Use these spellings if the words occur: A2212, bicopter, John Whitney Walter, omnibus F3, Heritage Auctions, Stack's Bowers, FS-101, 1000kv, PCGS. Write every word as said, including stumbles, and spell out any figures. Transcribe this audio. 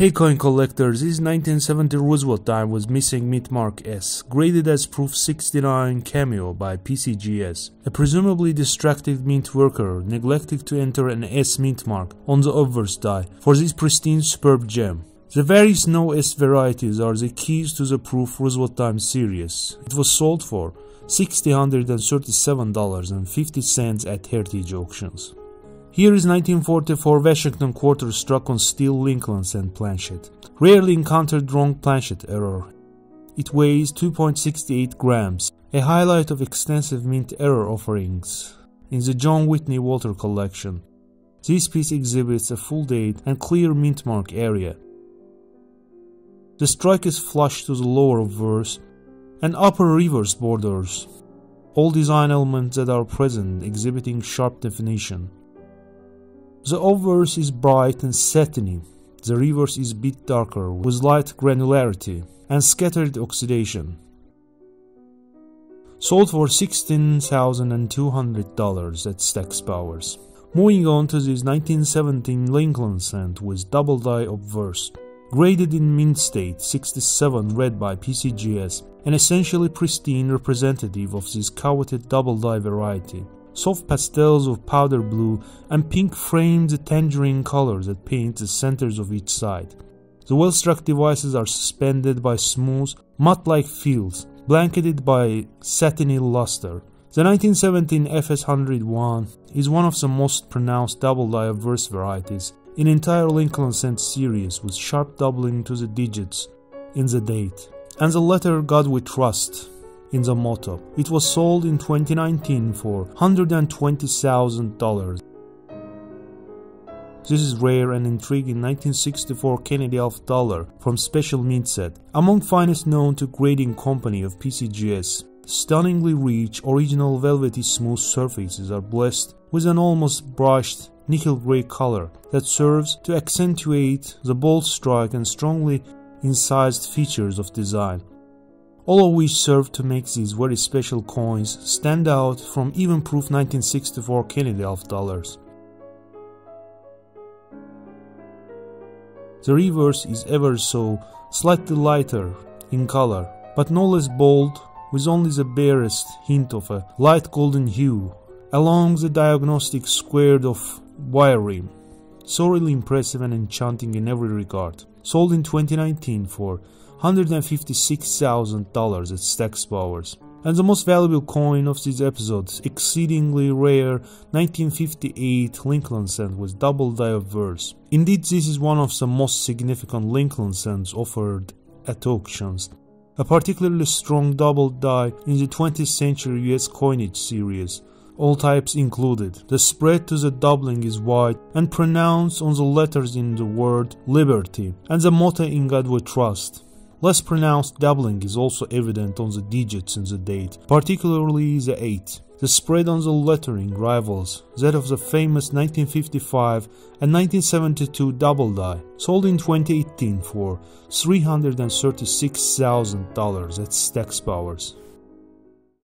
Hey coin collectors, this nineteen seventy Roosevelt dime was missing mid-mark S, graded as proof sixty-nine cameo by P C G S. A presumably distracted mint worker neglected to enter an S mint mark on the obverse die for this pristine superb gem. The various no S varieties are the keys to the proof Roosevelt dime series. It was sold for six hundred thirty-seven dollars and fifty cents at Heritage Auctions. Here is nineteen forty-four Washington quarter struck on steel Lincolns and planchet. Rarely encountered wrong planchet error. It weighs two point six eight grams, a highlight of extensive mint error offerings in the John Whitney Walter collection. This piece exhibits a full date and clear mint mark area. The strike is flush to the lower obverse and upper reverse borders. All design elements that are present exhibiting sharp definition. The obverse is bright and satiny, the reverse is a bit darker with light granularity and scattered oxidation. Sold for sixteen thousand two hundred dollars at Stack's Bowers. Moving on to this nineteen seventeen Lincoln cent with double die obverse. Graded in mint state sixty-seven read by P C G S, an essentially pristine representative of this coveted double die variety. Soft pastels of powder blue and pink frame the tangerine color that paints the centers of each side. The well-struck devices are suspended by smooth, mud-like fields, blanketed by satiny luster. The nineteen seventeen F S one oh one is one of the most pronounced double-die obverse varieties in entire Lincoln cent series, with sharp doubling to the digits in the date, and the letter God we trust in the motto. It was sold in twenty nineteen for one hundred twenty thousand dollars. This is rare and intriguing nineteen sixty-four Kennedy half dollar from Special Mint Set, among finest known to grading company of P C G S. Stunningly rich, original velvety smooth surfaces are blessed with an almost brushed nickel gray color that serves to accentuate the bold strike and strongly incised features of design, all of which serve to make these very special coins stand out from even-proof nineteen sixty-four Kennedy half dollars. The reverse is ever so slightly lighter in color, but no less bold, with only the barest hint of a light golden hue along the diagnostic squared off wire rim. So really impressive and enchanting in every regard. Sold in twenty nineteen for one hundred fifty-six thousand dollars at Stack's Bowers. And the most valuable coin of these episodes, exceedingly rare nineteen fifty-eight Lincoln cent with double die obverse. Indeed, this is one of the most significant Lincoln cents offered at auctions. A particularly strong double die in the twentieth century U S coinage series, all types included. The spread to the doubling is wide and pronounced on the letters in the word liberty and the motto in God we trust. Less pronounced doubling is also evident on the digits in the date, particularly the eight. The spread on the lettering rivals that of the famous nineteen fifty-five and nineteen seventy-two double die, sold in twenty eighteen for three hundred thirty-six thousand dollars at Stack's Bowers.